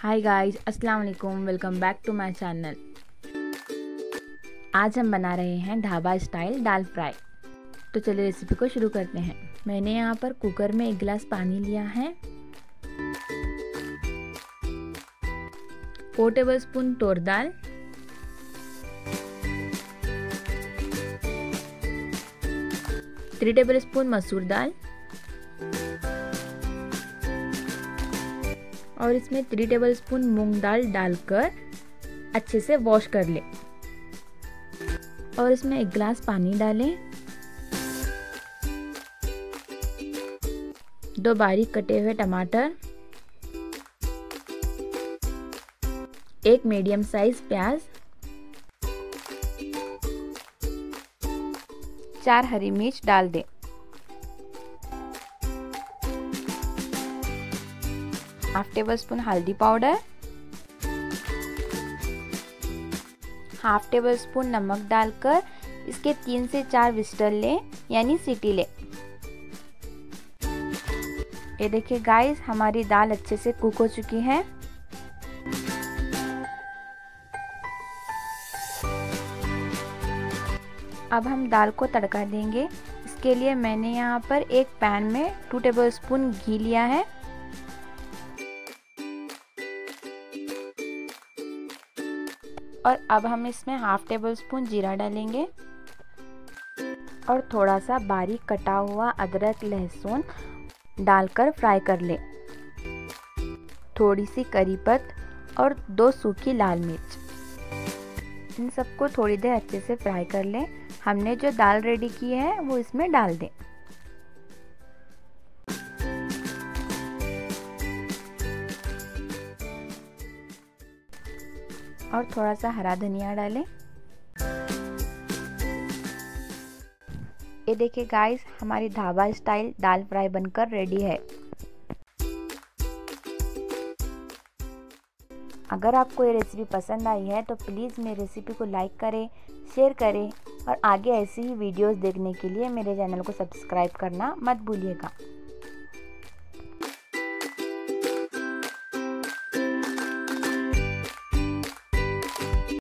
हाय guys, अस्सलाम वालेकुम, welcome back to my channel. आज हम बना रहे हैं ढाबा स्टाइल दाल फ्राई। तो चलिए रेसिपी को शुरू करते हैं। मैंने यहाँ पर कुकर में 1 गिलास पानी लिया है, 4 टेबलस्पून तूर दाल, 3 टेबलस्पून मसूर दाल और इसमें 3 टेबलस्पून मूंग दाल डालकर अच्छे से वॉश कर लें और इसमें 1 गिलास पानी डालें। 2 बारीक कटे हुए टमाटर, 1 मीडियम साइज प्याज, 4 हरी मिर्च डाल दें। हाफ टेबलस्पून हल्दी पाउडर, हाफ टेबलस्पून नमक डालकर इसके 3 से 4 विस्टल लें, यानी सीटी लें। ये देखिए गाइस, हमारी दाल अच्छे से कुक हो चुकी है। अब हम दाल को तड़का देंगे। इसके लिए मैंने यहाँ पर एक पैन में 2 टेबलस्पून घी लिया है। और अब हम इसमें हाफ टेबलस्पून जीरा डालेंगे और थोड़ा सा बारीक कटा हुआ अदरक लहसुन डालकर फ्राई कर लें। थोड़ी सी करी पत्ता और 2 सूखी लाल मिर्च, इन सबको थोड़ी देर अच्छे से फ्राई कर लें। हमने जो दाल रेडी की है वो इसमें डाल दें। और थोड़ा सा हरा धनिया डालें। ये देखिए गाइस, हमारी ढाबा स्टाइल दाल फ्राई बनकर रेडी है। अगर आपको ये रेसिपी पसंद आई है तो प्लीज़ मेरी रेसिपी को लाइक करें, शेयर करें और आगे ऐसी ही वीडियोस देखने के लिए मेरे चैनल को सब्सक्राइब करना मत भूलिएगा।